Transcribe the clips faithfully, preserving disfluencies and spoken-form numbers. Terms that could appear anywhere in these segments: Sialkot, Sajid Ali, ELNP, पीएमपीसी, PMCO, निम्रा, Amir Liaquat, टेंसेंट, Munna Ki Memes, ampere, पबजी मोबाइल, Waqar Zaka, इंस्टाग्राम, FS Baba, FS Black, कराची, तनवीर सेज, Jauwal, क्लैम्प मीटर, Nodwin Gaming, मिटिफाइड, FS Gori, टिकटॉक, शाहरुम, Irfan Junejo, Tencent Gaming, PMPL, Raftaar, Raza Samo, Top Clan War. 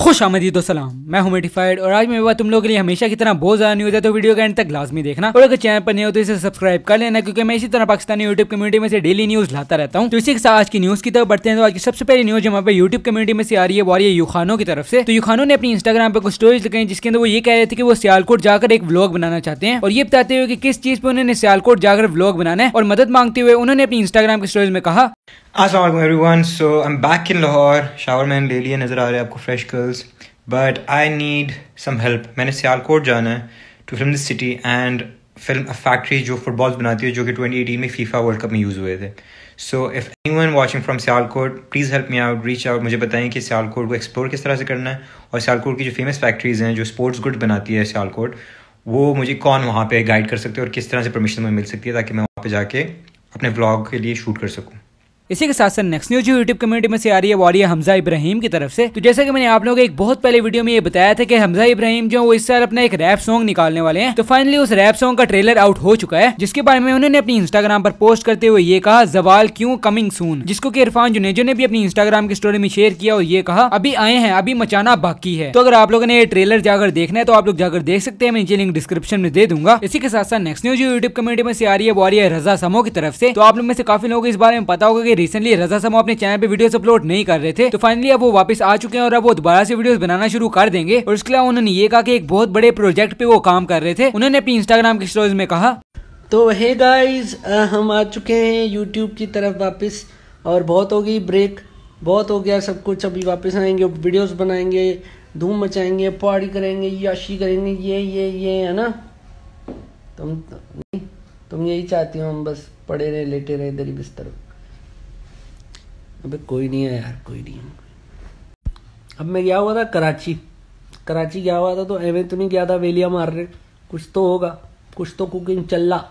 खुश आमदीद और सलाम, मैं हूं मिटिफाइड और आज मैं बात तुम लोगों के लिए हमेशा की तरह बहुत ज्यादा न्यूज़ है, तो वीडियो के एंड तक लाजमी देखना और अगर चैनल पर नहीं हो तो इसे सब्सक्राइब कर लेना क्योंकि मैं इसी तरह पाकिस्तानी यूट्यूब कम्युनिटी में से डेली न्यूज़ लाता रहता हूं। तो इसी के साथ आज की न्यूज़ की तरफ बढ़ते हैं। तो आज की सबसे पहली न्यूज़ हमारे पे यूट्यूब कम्युनिटी में से आ रही है वो आ रही है युखानो की तरफ से। तो युखानो ने अपनी इंस्टाग्राम पर कुछ स्टोरीज लगाई जिसके अंदर वो ये कह रहे थे कि वो सियालकोट जाकर एक व्लॉग बनाना चाहते हैं और ये बताते हुए कि किस चीज़ पर उन्होंने सियालकोट जाकर व्लॉग बनाना है और मदद मांगते हुए उन्होंने अपनी इंस्टाग्राम की स्टोरीज में कहा, अस्सलाम वालेकुम everyone, so I am back in Lahore. Shower मैन ले लिए, नज़र आ रहे हैं आपको fresh girls, but I need some help. मैंने सियालकोट जाना है to film this city and film a factory जो फुटबॉल्स बनाती है, जो कि ट्वेंटी एटीन में फीफा वर्ल्ड कप में यूज़ हुए थे। So if anyone watching from Sialkot please help me out, reach out, मुझे बताएं कि सियालकोट को एक्सप्लोर किस तरह से करना है और सियालकोट की जो फेमस फैक्ट्रीज़ हैं जो स्पोर्ट्स गुड बनाती है सियालकोट, वो मुझे कौन वहाँ पर गाइड कर सकते हैं और किस तरह से परमिशन मुझे मिल सकती है ताकि मैं वहाँ पर जाके अपने व्लॉग के लिए शूट कर सकूँ। इसी के साथ साथ नेक्स्ट न्यूज जो यूट्यूब कम्युनिटी में से आ रही है वो आ रही है हमजा इब्राहिम की तरफ से। तो जैसे कि मैंने आप लोगों को एक बहुत पहले वीडियो में ये बताया था कि हमजा इब्राहिम जो वो इस साल अपना एक रैप सॉन्ग निकालने वाले हैं, तो फाइनली उस रैप सॉन्ग का ट्रेलर आउट हो चुका है जिसके बारे में उन्होंने अपनी इंस्टाग्राम पर पोस्ट करते हुए ये कहा, जवाल क्यों कमिंग सून, जिसको कि इरफान जुनेजो ने भी अपनी इंस्टाग्राम की स्टोरी में शेयर किया और ये कहा अभी आए हैं, अभी मचाना बाकी है। तो अगर आप लोगों ने ये ट्रेलर जाकर देखना है तो आप लोग जाकर देख सकते हैं, मैं नीचे लिंक डिस्क्रिप्शन में दे दूंगा। इसी के साथ साथ नेक्स्ट न्यूज जो यूट्यूब कम्युनिटी में से आ रही है वो आ रही है रजा समो की तरफ से। तो आप लोग में से काफी लोगों को इस बारे में पता होगा कि रिसेंटली रजा समो अपने चैनल पे वीडियोस अपलोड नहीं कर रहे थे, तो फाइनली अब वो वापस आ चुके हैं और अब वो दोबारा से वीडियोस बनाना शुरू कर देंगे। और इसके अलावा उन्होंने ये कहा कि एक बहुत बड़े प्रोजेक्ट पे वो काम कर रहे थे। उन्होंने अपनी इंस्टाग्राम की स्टोरीज में कहा, तो हे गाइस हम आ चुके हैं यूट्यूब की तरफ वापस और बहुत हो गई ब्रेक, बहुत हो गया सब कुछ, अभी वापस आएंगे, वीडियोस बनाएंगे, धूम मचाएंगे, पार्टी करेंगे, याशी करेंगे, ये ये ये है ना, तुम तुम यही चाहती हो, हम बस पड़े रहे लेटे रहे इधर ही बिस्तर। अबे कोई नहीं है यार, कोई नहीं है। अब मैं गया हुआ था कराची, कराची गया हुआ था तो एवं तो नहीं गया था वेलिया मार रहे, कुछ तो होगा, कुछ तो कुकिंग चल रहा,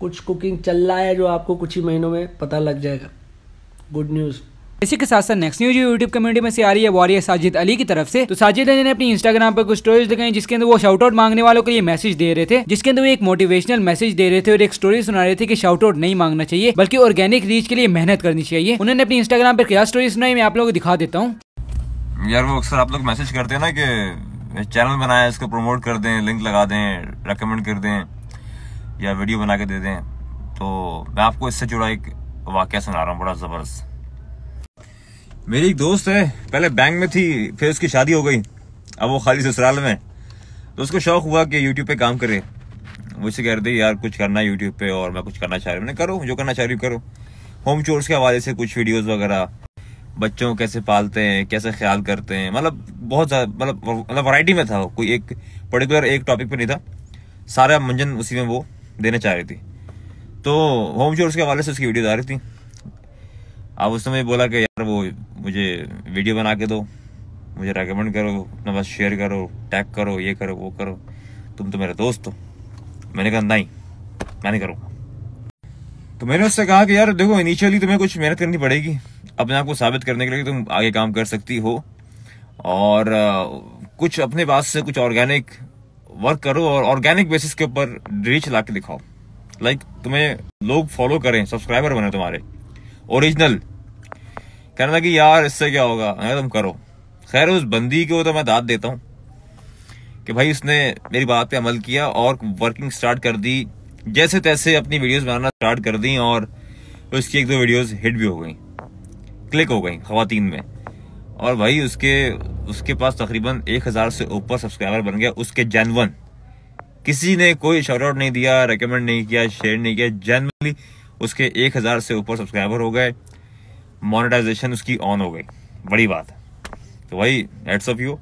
कुछ कुकिंग चल रहा है जो आपको कुछ ही महीनों में पता लग जाएगा, गुड न्यूज़। इसी के साथ साथ नेक्स्ट न्यूज जो यूट्यूब कम्युनिटी में से आ रही है वो आ रही है साजिद अली की तरफ से। तो साजिद अली ने अपनी इंस्टाग्राम पर कुछ स्टोरीज लगाई जिसके अंदर वो शाउट आउट मांगने वालों के लिए मैसेज दे रहे थे, जिसके अंदर वो एक मोटिवेशनल मैसेज दे रहे थे और एक स्टोरी सुना रहे थे कि शाउट आउट नहीं मांगना चाहिए बल्कि ऑर्गेनिक रीच के लिए मेहनत करनी चाहिए। उन्होंने अपनी इंस्टाग्राम पर क्या स्टोरी सुनाई मैं आप लोगों को दिखा देता हूँ। यार वो अक्सर आप लोग मैसेज करते हैं ना कि चैनल बनाया इसको प्रमोट कर दें, लिंक लगा दें, रेकमेंड कर दें या वीडियो बना के दे दें, तो मैं आपको इससे जुड़ा एक वाकया सुना रहा हूँ, बड़ा जबरदस्त। मेरी एक दोस्त है, पहले बैंक में थी, फिर उसकी शादी हो गई, अब वो खाली ससुराल में, तो उसको शौक हुआ कि यूट्यूब पे काम करे। मुझसे कह रहे थे यार कुछ करना है यूट्यूब पे और मैं कुछ करना चाह रही हूँ। मैंने करो जो करना चाह रही हूँ करो, होम चोर्स के हवाले से कुछ वीडियोस वगैरह, बच्चों को कैसे पालते हैं, कैसे ख्याल करते हैं, मतलब बहुत मतलब मतलब वैरायटी में था, कोई एक पर्टिकुलर एक टॉपिक पर नहीं था, सारा मंजन उसी में वो देना चाह रही थी। तो होम चोर्स के हवाले से उसकी वीडियोज आ रही थी। अब उस समय बोला कि यार वो मुझे वीडियो बना के दो, मुझे रेकमेंड करो, अपना बस शेयर करो, टैग करो, ये करो वो करो, तुम तो मेरे दोस्त हो। मैंने कहा नहीं मैं नहीं करूँगा। तो मैंने उससे कहा कि यार देखो इनिशियली तुम्हें कुछ मेहनत करनी पड़ेगी अपने आप को साबित करने के लिए कि तुम आगे काम कर सकती हो, और कुछ अपने पास से कुछ ऑर्गेनिक वर्क करो और ऑर्गेनिक बेसिस के ऊपर रीच ला के दिखाओ, लाइक तुम्हें लोग फॉलो करें, सब्सक्राइबर बने तुम्हारे ओरिजिनल। कहने लगी यार इससे क्या होगा, तुम करो। खैर उस बंदी को तो मैं दाद देता हूँ कि भाई उसने मेरी बात पे अमल किया और वर्किंग स्टार्ट कर दी, जैसे तैसे अपनी वीडियोस बनाना स्टार्ट कर दी और उसकी एक दो वीडियोस हिट भी हो गई, क्लिक हो गई खवातीन में, और भाई उसके उसके पास तकरीबन एक हज़ार से ऊपर सब्सक्राइबर बन गया उसके। जेन्युइन किसी ने कोई शाउट आउट नहीं दिया, रिकमेंड नहीं किया, शेयर नहीं किया, जेन्युइनली उसके एक हज़ार से ऊपर सब्सक्राइबर हो गए, मोनेटाइजेशन उसकी ऑन हो गई, बड़ी बात है। तो वही हैट्स ऑफ यू।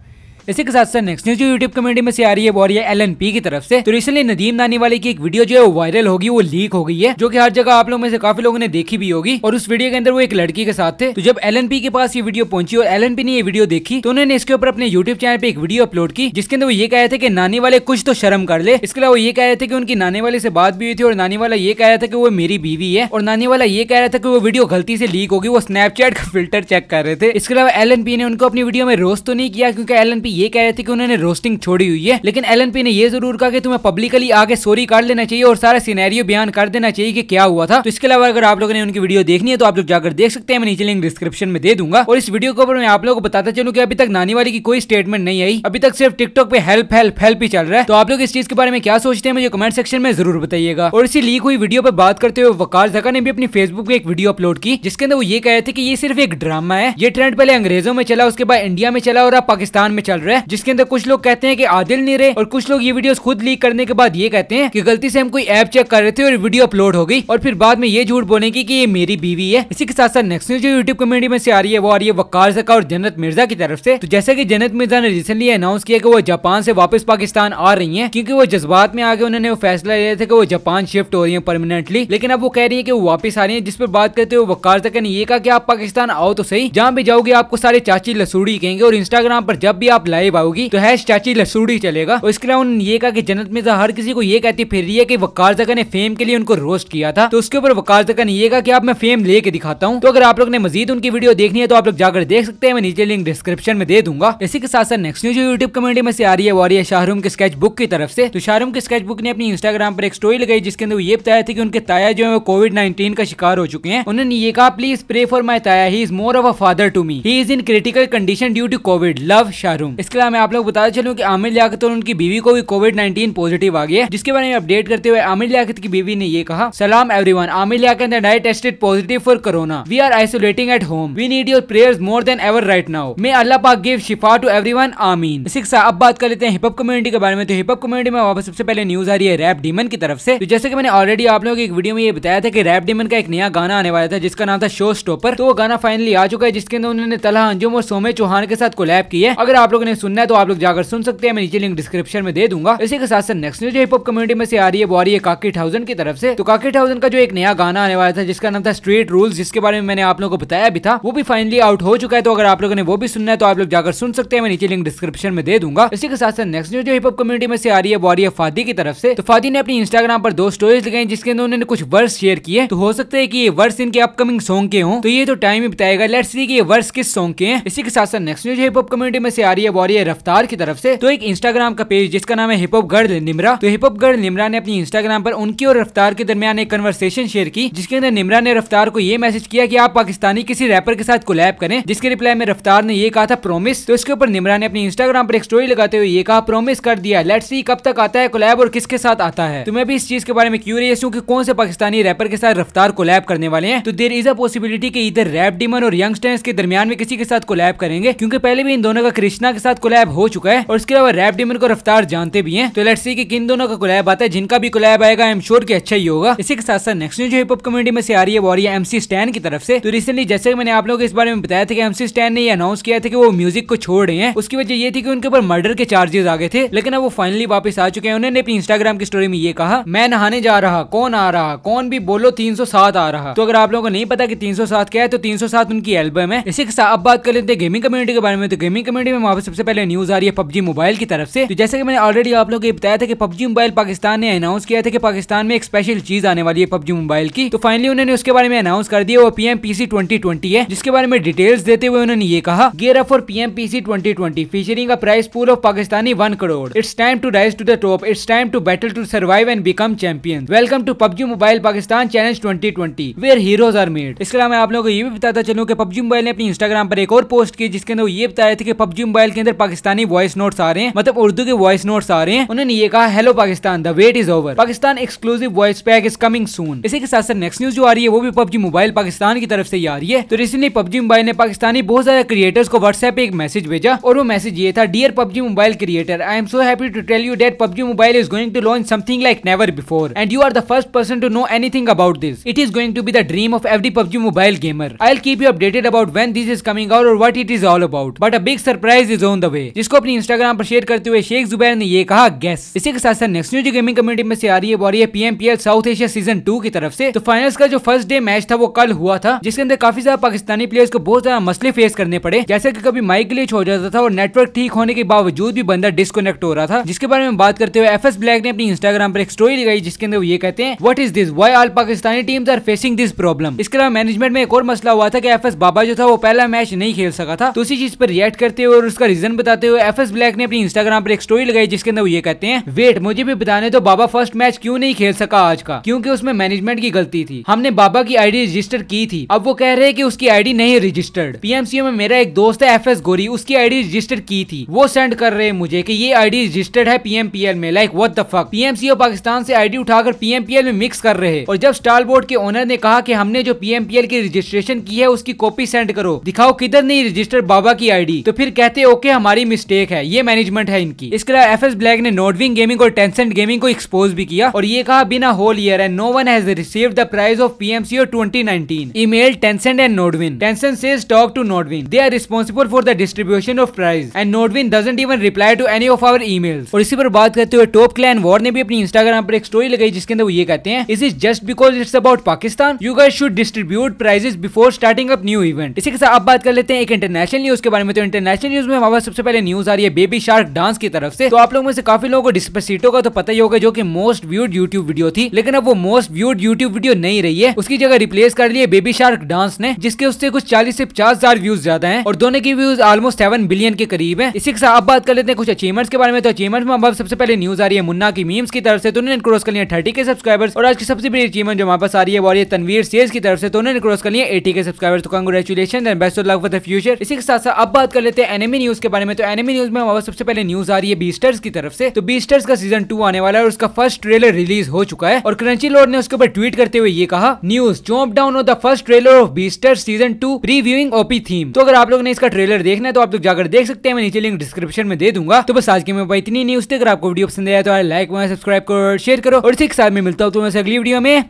इसी के साथ साथ नेक्स्ट न्यूज जो यूट्यूब कम्युनिटी में से आ रही है वो आ रही है एलएनपी की तरफ से। तो रिसेंटली नदीम नानी वाले की एक वीडियो जो है वो वायरल होगी, वो लीक हो गई है, जो कि हर जगह आप लोगों में से काफी लोगों ने देखी भी होगी। और उस वीडियो के अंदर वो एक लड़की के साथ थे। तो जब एलएनपी के पास ये वीडियो पहुंची और एलएनपी ने ये वीडियो देखी तो उन्होंने इसके ऊपर अपने यूट्यूब चैनल पे एक वीडियो अपलोड की जिसके अंदर वो ये कह रहे थे कि नानी वाले कुछ तो शर्म कर ले। इसके अलावा ये कह रहे थे कि उनकी नानी वाले से बात भी हुई थी और नानी वाला ये कह रहा था कि वो मेरी बीवी है और नानी वाला ये कह रहा था कि वो वीडियो गलती से लीक होगी, वो स्नैपचैट का फिल्टर चेक कर रहे थे। इसके अलावा एलएनपी ने उनको अपनी वीडियो में रोस्ट तो नहीं किया क्योंकि एलएनपी ये कह रहे थे कि उन्होंने रोस्टिंग छोड़ी हुई है, लेकिन एलएनपी ने ये जरूर कहा कि तुम्हें पब्लिकली आगे सॉरी कार्ड लेना चाहिए और सारा सिनेरियो बयान कर देना चाहिए कि क्या हुआ था। तो इसके अलावा अगर आप लोगों ने उनकी वीडियो देखनी है तो आप लोग जाकर देख सकते हैं, मैं नीचे लिंक डिस्क्रिप्शन में दे दूंगा। और इस वीडियो के ऊपर मैं आप लोगों को बताता चलूं कि अभी तक नानी वाले की कोई स्टेटमेंट नहीं आई, अभी तक सिर्फ टिकटॉक पे हेल्प हेल्प हेल्प ही चल रहा है। तो आप लोग इस चीज के बारे में क्या सोचते हैं मुझे कमेंट सेक्शन में जरूर बताइएगा। और इसी लीक हुई वीडियो पर बात करते हुए वकार ज़का ने भी अपनी फेसबुक पे एक वीडियो अपलोड की जिसके अंदर वो ये कह रहे थे कि ये सिर्फ एक ड्रामा है, ये ट्रेंड पहले अंग्रेजों में चला, उसके बाद इंडिया में चला और अब पाकिस्तान में चल रहा है। जिसके अंदर कुछ लोग कहते हैं कि आदिल नहीं रहे और कुछ लोग ये वीडियो खुद लीक करने के बाद ये कहते हैं कि गलती से हम कोई ऐप चेक कर रहे थे और वीडियो अपलोड हो गई और फिर बाद में ये झूठ बोलेंगे कि ये मेरी बीवी है। इसी के साथ साथ नेक्स्ट न्यूज जो यूट्यूब कम्युनिटी में से आ रही है वो आ रही है वकार ज़का और जन्नत मिर्जा की तरफ से। तो जैसे कि जन्नत मिर्जा ने रिसेंटली अनाउंस किया कि वो जापान से वापस पाकिस्तान आ रही है क्योंकि वो जज्बात में आके उन्होंने वो फैसला लिया था कि वो जापान शिफ्ट हो रही है परमानेंटली, लेकिन अब वो कह रही है कि वो वापस आ रही है। जिस पर बात करते हुए वकार ज़का ने ये कहा कि आप पाकिस्तान आओ तो सही, जहाँ भी जाओगे आपको सारे चाची लसूड़ी कहेंगे और इंस्टाग्राम पर जब भी आप लाइव आओगी तो हैश चाची लसूड़ी चलेगा। और इसके अलावा उन्होंने ये कहा कि जन्नत मिर्जा हर किसी को ये कहती फिर रही है कि वकार ज़का ने फेम के लिए उनको रोस्ट किया था, तो उसके ऊपर वकार ज़का ने ये कहा कि आप मैं फेम लेके दिखाता हूँ। तो अगर आप लोग ने मजीद उनकी वीडियो देखनी है तो आप लोग जाकर देख सकते हैं, मैं नीचे लिंक डिस्क्रिप्शन में दे दूंगा। इसी के साथ साथ नेक्स्ट न्यूज यूट्यूब कम्युनिटी में से आ रही है वो आ रही है शाहरुम के स्केच बुक की तरफ से। तो शाहरुम के स्केच बुक ने अपनी इंस्टाग्राम पर एक स्टोरी लगाई जिसके अंदर ये बताया था कि उनके ताया जो है वो कोविड नाइन्टीन का शिकार हो चुके हैं। उन्होंने ये कहा प्लीज प्रे फॉर माई ताया, he is more of a father to me, he is in critical condition due to Covid, love शाहरुम। इसके अलावा मैं आप लोग बताया चलूँ की आमिर लियाकत और उनकी बीवी को भी कोविड नाइन्टीन पॉजिटिव आ गया, जिसके बारे में अपडेट करते हुए आमिर लियाकत की बीवी ने ये कहा सलाम everyone, Aamir Liaquat and I tested positive for corona, we are isolating at home, we need your prayers more than ever right now, may Allah पाक गिव शिफा टू एवरीवन, आमीन। इसी के साथ अब बात कर लेते हैं हिप हॉप कम्युनिटी के बारे में। तो हिप हॉप कम्युनिटी में वापस सबसे पहले न्यूज आ रही है रैप डीमन की तरफ से। तो जैसे कि मैंने ऑलरेडी आप लोगों को एक वीडियो में ये बताया था कि रैप डीमन का एक नया गाना आने वाला था जिसका नाम था शो स्टॉपर, तो वो गाना फाइनली आ चुका है जिसके अंदर उन्होंने तलह अंजुम और सोमे चौहान के साथ कोलैब की है। अगर आप लोगों ने सुनना है तो आप लोग जाकर सुन सकते हैं, मैं नीचे लिंक डिस्क्रिप्शन में दे दूंगा। इसी के साथ साथ next news hip hop community में से आ रही है वो आ रही है काकी थाउजेंड की तरफ से। तो काकी थाउजेंड का जो एक नया गाना आने वाला था जिसका नाम था स्ट्रीट रूल्स, जिसके बारे में मैंने आप लोगों को बताया भी था, वो भी फाइनली आउट हो चुका है। तो अगर आप लोगों ने वो भी सुनना है तो आप लोग जाकर सुन सकते हैं, मैं नीचे लिंक डिस्क्रिप्शन में दे दूंगा। इसी के साथ साथ नेक्स्ट न्यूज जो हिप हॉप कम्युनिटी में से आ रही है वो आ रही है फादी की तरफ से। तो फादी ने अपनी इंस्टाग्राम पर दो स्टोरीज लगाई जिसके अंदर उन्होंने कुछ वर्स शेयर किए, तो हो सकता है कि ये वर्स इनके अपकमिंग सॉन्ग के हों, तो ये तो टाइम ही बताएगा लेट्स सी कि ये वर्स किस सॉन्ग के हैं। इसी के साथ साथ next news hip hop community में से आ रही है वो आ रही है रफ्तार की तरफ से। तो एक इंस्टाग्राम का पेज जिसका नाम है हिप हॉप गर्ल निम्रा, तो हिप हॉप गर्ल निम्रा ने अपनी इंस्टाग्राम पर उनकी और रफ्तार के दरमियान एक कन्वर्सेशन शेयर की जिसके अंदर निम्रा ने रफ्तार को ये मैसेज किया कि आप पाकिस्तानी किसी रैपर के साथ कोलैब करें, जिसके रिप्लाई में रफ्तार ने ये कहा था प्रॉमिस। तो इसके ऊपर निम्रा ने अपनी इंस्टाग्राम पर एक स्टोरी लगाते हुए ये कहा प्रॉमिस कर दिया, लेट्स सी कब तक आता है कोलैब और किसके साथ आता है। तो मैं भी इस चीज के बारे में क्यूरियस हूँ कि कौन से पाकिस्तानी रैपर के साथ रफ्तार कोलैब करने वाले हैं। तो देयर इज अ पॉसिबिलिटी कि इधर रैप डीमन और यंगस्टर्स के दरमियान में किसी के साथ कोलैब करेंगे क्योंकि पहले भी इन दोनों का कृष्णा के साथ कोलैब हो चुका है और इसके अलावा रैप डीमन को रफ्तार जानते भी है। तो लेट्स सी कि किन दोनों का कोलैब आता है, जिनका भी कोलैब आएगा आई एम श्योर कि अच्छा ही होगा। इसी के साथ साथ नेक्स्ट न्यूज जो हिप हॉप कम्युनिटी में से आ रही है वो आ रही है एमसी स्टैन की तरफ से। तो रिसेंटली जैसे मैंने आप लोगों को इस बारे में बताया था कि एमसी स्टैन ने अनाउंस किया था कि वो म्यूजिक को छोड़ रहे हैं, उसकी वजह ये थी कि उनके ऊपर मर्डर के चार्जेस आ गए थे, लेकिन अब वो फाइनली वापस आ चुके हैं। उन्होंने अपनी इंस्टाग्राम की स्टोरी में ये कहा मैं नहाने जा रहा, कौन आ रहा, कौन भी बोलो तीन सौ सात आ रहा। तो अगर आप लोगों को नहीं पता कि तीन सौ सात क्या है तो तीन सौ सात उनकी एल्बम है। इसी के साथ अब बात कर लेते हैं गेमिंग कम्युनिटी के बारे में। तो गेमिंग कम्युनिटी में वहाँ पर सबसे पहले न्यूज आ रही है पबजी मोबाइल की तरफ से। तो जैसे कि मैंने ऑलरेडी आप लोगों को बताया था कि पबजी मोबाइल पाकिस्तान ने अनाउंस किया था कि पाकिस्तान में एक स्पेशल चीज आने वाली है पबजी मोबाइल की, तो फाइनली उन्होंने उसके बारे में अनाउंस कर दिया। वो पीएमपीसी ट्वेंटी ट्वेंटी है जिसके बारे में डिटेल्स देते हुए उन्होंने ये कहा gear up for पीएमपीसी twenty twenty featuring a prize pool of Pakistani one crore, it's time to rise to the top, it's time to battle to survive and become champion, welcome to पबजी मोबाइल Pakistan challenge twenty twenty where heroes are made. इसके अलावा मैं आप लोगों को ये भी बताता चलूं कि पबजी मोबाइल ने अपनी इंस्टाग्राम पर एक और पोस्ट की जिसके अंदर वो ये बताया था कि पबजी मोबाइल के अंदर पाकिस्तानी वॉइस नोट्स आ रहे हैं, मतलब उर्दू के वॉइस नोट्स आ रहे हैं। उन्होंने ये कहा hello Pakistan, the wait is over, Pakistan exclusive voice pack is coming soon. इसी के साथ साथ नेक्स्ट न्यूज जो आ रही है वो भी पबजी मोबाइल पाकिस्तान की तरफ से आ रही है। तो रिसेंटली पबजी मोबाइल ने पाकिस्तानी बहुत ज्यादा क्रिएटर्स को व्हाट्सएप पे एक मैसेज भेजा और वो मैसेज ये था dear पबजी मोबाइल creator, I am so happy to tell you that पबजी मोबाइल is going to launch something like never before and you are the first person to know anything about this, it is going to be the dream of every पबजी मोबाइल gamer, I will keep you updated about when this is coming out और what it is all about, but a big surprise is on the way. जिसको अपनी इंस्टाग्राम पर share करते हुए शेख जुबैर ने ये कहा guess. इसी के साथ साथ नेक्स्ट न्यूज गेमिंग कम्युनिटी में से आ रही है वो आ रही है PMPL South Asia season two की तरफ से। तो फाइनल्स का जो फर्स्ट डे मैच था वो कल हुआ था जिसके अंदर काफी ज्यादा पाकिस्तानी प्लेयर्स को बहुत ज्यादा मसले फेस करने पड़े, जैसे कि कभी माइक ग्लिच हो जाता था और नेटवर्क ठीक होने के बावजूद भी बंदा डिस्कनेक्ट हो रहा था। जिसके बारे में बात करते हुए एफएस ब्लैक ने अपनी इंस्टाग्राम पर एक स्टोरी लगाई जिसके अंदर वो ये कहते हैं what is this, why all Pakistani teams are facing this problem. इसके अलावा मैनेजमेंट में एक और मसला हुआ था कि एफएस बाबा जो था वो पहला मैच नहीं खेल सका था, तो उसी चीज पर रिएक्ट करते हुए और उसका रीजन रीजन बताते हुए एफएस ब्लैक ने अपनी इंस्टाग्राम पर एक स्टोरी लगाई जिसके अंदर ये कहते हैं, वेट मुझे भी बताने तो बाबा फर्स्ट मैच क्यों नहीं खेल सका आज का, क्योंकि उसमें मैनेजमेंट की गलती थी, हमने बाबा की आईडी रजिस्टर की थी, अब वो कह रहे हैं कि उसकी आईडी नहीं रजिस्टर्ड। पीएमसीओ में मेरा एक दोस्त है एफएस गोरी, उसकी आईडी रजिस्टर की थी, वो सेंड कर रहे हैं मुझे कि ये आईडी रजिस्टर्ड है पीएमपीएल में। Like what the fuck, PMCO Pakistan से आईडी उठाकर पीएमपीएल में मिक्स कर रहे हैं। और जब स्टार बोर्ड के ओनर ने कहा कि हमने जो पीएमपीएल की रजिस्ट्रेशन की है उसकी कॉपी सेंड करो, दिखाओ किधर नहीं रजिस्टर बाबा की आईडी, तो फिर कहते ओके हमारी मिस्टेक है, ये मैनेजमेंट है इनकी। इसके अलावा एफएस ब्लैक ने नॉडविन गेमिंग और टेंसेंट गेमिंग को एक्सपोज भी किया और ये कहा been a whole year and no one has received the prize of PMCO twenty nineteen. Email टेंसेंट and Nodwin. टेंसेंट says talk to Nodwin, they are responsible for the distribution of prize and Nodwin doesn't even reply to any of our emails. और इसी पर बात करते हुए top clan war ने भी अपनी इंस्टाग्राम पर एक स्टोरी लगाई जिसके अंदर वो ये कहते हैं, is it just because it's about Pakistan, you guys should distribute prizes before starting up new event. इसी के साथ अब बात कर लेते हैं एक इंटरनेशनल न्यूज के बारे में। तो इंटरनेशनल न्यूज में हमारे सबसे पहले न्यूज आ रही है बेबी शार्क डांस की तरफ से। तो आप लोगों में से काफी लोगों को डिस्पेसिटो का तो पता ही होगा जो कि मोस्ट व्यूड यूट्यूब वीडियो थी, लेकिन अब वो मोस्ट व्यूड यूट्यूब वीडियो नहीं रही है, उसकी जगह रिप्लेस कर लिया बेबी शार्क डांस ने, जिसके उससे कुछ चालीस से पचास हजार व्यूज ज्यादा हैं और दोनों की व्यूज ऑलमोस्ट सेवन बिलियन के करीब है। इसी के साथ अब बात कर लेते हैं कुछ अचीवमेंट्स के बारे में। तो अचीवमेंट्स में हमारे सबसे पहले न्यूज आ रही है मुन्ना की मीम्स की तरफ से, तो उन्होंने क्रॉस कर लिया थर्टी के सब्सक्राइबर्स। और आज की सबसे बड़ी अचीवमेंट जो हमारे पास आ रही है वो तनवीर सेज की तरफ से, तो उन्होंने क्रॉस कर लिया एटी के सब्सक्राइबर्स। तो congratulation and best of luck for the future. इसी के साथ साथ अब बात कर लेते हैं एनिमी न्यूज के बारे में। तो एनिमी न्यूज में हमारे सबसे पहले न्यूज आ रही है बीस्टर्स की तरफ से। तो बीस्टर्स का सीजन टू आने वाला है और उसका फर्स्ट ट्रेलर रिलीज हो चुका है और क्रंची लॉर्ड ने उसके ऊपर ट्वीट करते हुए ये कहा, news chomp down on the first trailer of Beastars season two previewing OP theme. तो अगर आप लोगों ने इसका ट्रेलर देखना है तो आप लोग जाकर देख सकते हैं, मैं नीचे लिंक डिस्क्रिप्शन में दे दूंगा। तो बस आज के में इतनी न्यूज। अगर आपको वीडियो पसंद आया तो लाइक करो, सब्सक्राइब करो, शेयर करो और इसी के साथ में मिलता हूँ तो मैं अगली वीडियो में।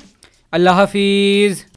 अल्लाह हाफिज।